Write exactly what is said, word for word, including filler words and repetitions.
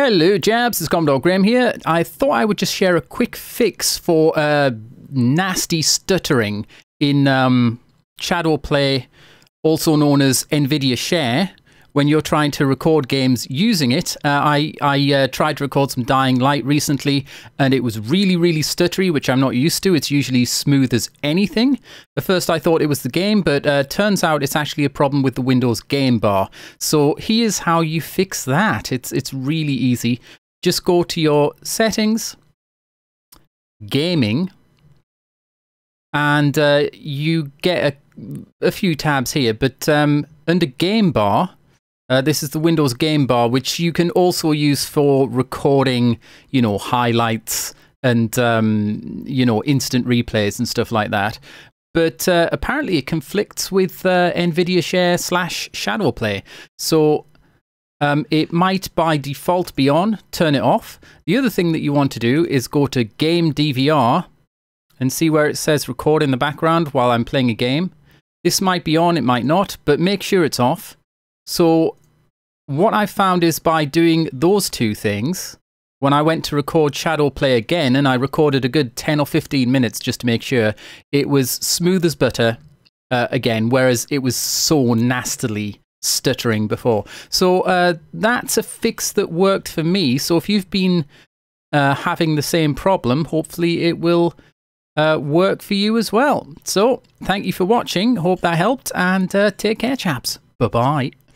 Hello Jabs, it's Commodore Graham here. I thought I would just share a quick fix for uh, nasty stuttering in um, Shadowplay, also known as Nvidia Share, when you're trying to record games using it. Uh, I, I uh, tried to record some Dying Light recently and it was really, really stuttery, which I'm not used to. It's usually smooth as anything. At first I thought it was the game, but uh, turns out it's actually a problem with the Windows Game Bar. So here's how you fix that. It's, it's really easy. Just go to your settings, gaming, and uh, you get a, a few tabs here, but um, under Game Bar, Uh, this is the Windows Game Bar, which you can also use for recording, you know, highlights and, um, you know, instant replays and stuff like that. But uh, apparently it conflicts with uh, Nvidia Share slash Shadowplay. So um, it might by default be on. Turn it off. The other thing that you want to do is go to Game D V R and see where it says record in the background while I'm playing a game. This might be on, it might not, but make sure it's off. So what I found is by doing those two things, when I went to record Shadowplay again, and I recorded a good ten or fifteen minutes just to make sure, it was smooth as butter uh, again, whereas it was so nastily stuttering before. So uh, that's a fix that worked for me. So if you've been uh, having the same problem, hopefully it will uh, work for you as well. So thank you for watching. Hope that helped, and uh, take care, chaps. Bye-bye.